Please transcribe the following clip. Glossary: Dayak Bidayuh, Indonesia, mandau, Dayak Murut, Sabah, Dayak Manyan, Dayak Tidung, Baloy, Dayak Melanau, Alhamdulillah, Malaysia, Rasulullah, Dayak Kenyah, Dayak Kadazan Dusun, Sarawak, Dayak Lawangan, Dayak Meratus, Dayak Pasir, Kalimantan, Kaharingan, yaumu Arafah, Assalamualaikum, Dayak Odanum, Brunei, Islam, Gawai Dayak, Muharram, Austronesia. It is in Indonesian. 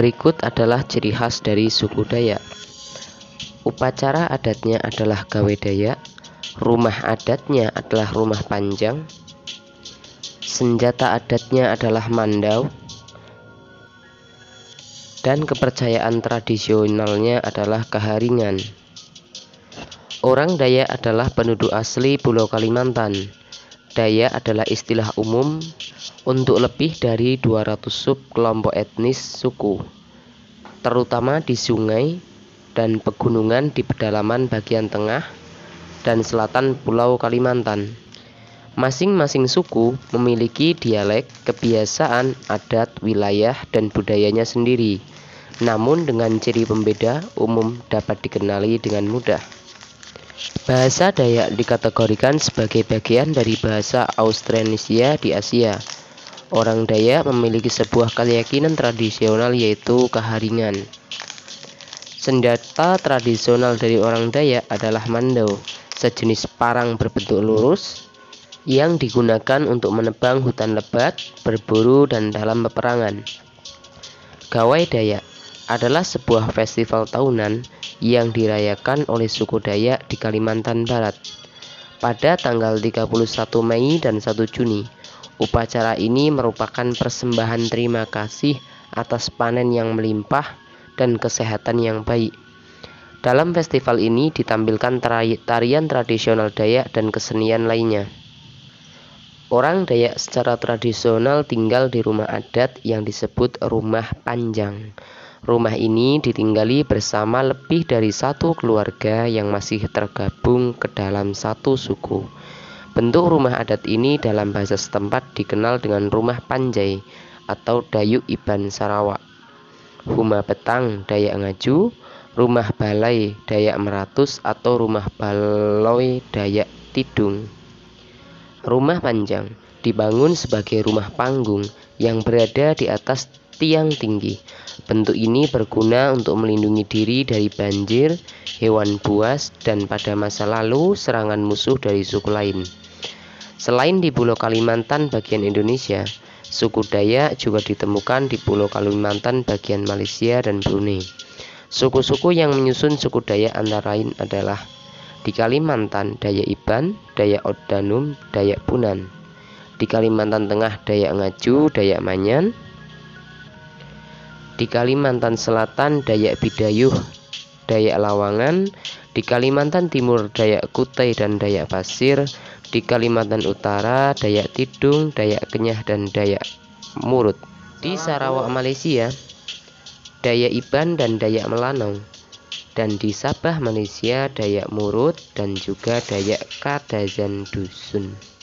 Berikut adalah ciri khas dari suku Dayak. Upacara adatnya adalah Gawai Dayak, rumah adatnya adalah rumah panjang, senjata adatnya adalah mandau, dan kepercayaan tradisionalnya adalah Kaharingan. Orang Dayak adalah penduduk asli Pulau Kalimantan. Dayak adalah istilah umum untuk lebih dari 200 subkelompok etnis suku, terutama di sungai dan pegunungan di pedalaman bagian tengah dan selatan Pulau Kalimantan. Masing-masing suku memiliki dialek, kebiasaan, adat, wilayah, dan budayanya sendiri. Namun dengan ciri pembeda umum dapat dikenali dengan mudah. Bahasa Dayak dikategorikan sebagai bagian dari bahasa Austronesia di Asia. Orang Dayak memiliki sebuah keyakinan tradisional yaitu Kaharingan. Senjata tradisional dari orang Dayak adalah mandau, sejenis parang berbentuk lurus yang digunakan untuk menebang hutan lebat, berburu, dan dalam peperangan. Gawai Dayak adalah sebuah festival tahunan yang dirayakan oleh suku Dayak di Kalimantan Barat. Pada tanggal 31 Mei dan 1 Juni, upacara ini merupakan persembahan terima kasih atas panen yang melimpah dan kesehatan yang baik. Dalam festival ini ditampilkan tarian tradisional Dayak dan kesenian lainnya. Orang Dayak secara tradisional tinggal di rumah adat yang disebut rumah panjang. Rumah ini ditinggali bersama lebih dari satu keluarga yang masih tergabung ke dalam satu suku. Bentuk rumah adat ini dalam bahasa setempat dikenal dengan rumah panjai atau Dayak Iban Sarawak, rumah petang Dayak Ngaju, rumah balai Dayak Meratus atau rumah baloi Dayak Tidung. Rumah panjang dibangun sebagai rumah panggung yang berada di atas tiang tinggi. Bentuk ini berguna untuk melindungi diri dari banjir, hewan buas, dan pada masa lalu serangan musuh dari suku lain. Selain di Pulau Kalimantan bagian Indonesia, suku Dayak juga ditemukan di Pulau Kalimantan bagian Malaysia dan Brunei. Suku-suku yang menyusun suku Dayak antara lain adalah di Kalimantan Dayak Iban, Dayak Odanum, Dayak Punan. Di Kalimantan Tengah Dayak Ngaju, Dayak Manyan. Di Kalimantan Selatan Dayak Bidayuh, Dayak Lawangan. Di Kalimantan Timur Dayak Kutai dan Dayak Pasir. Di Kalimantan Utara Dayak Tidung, Dayak Kenyah dan Dayak Murut. Di Sarawak Malaysia Dayak Iban dan Dayak Melanau. Dan di Sabah Malaysia Dayak Murut dan juga Dayak Kadazan Dusun.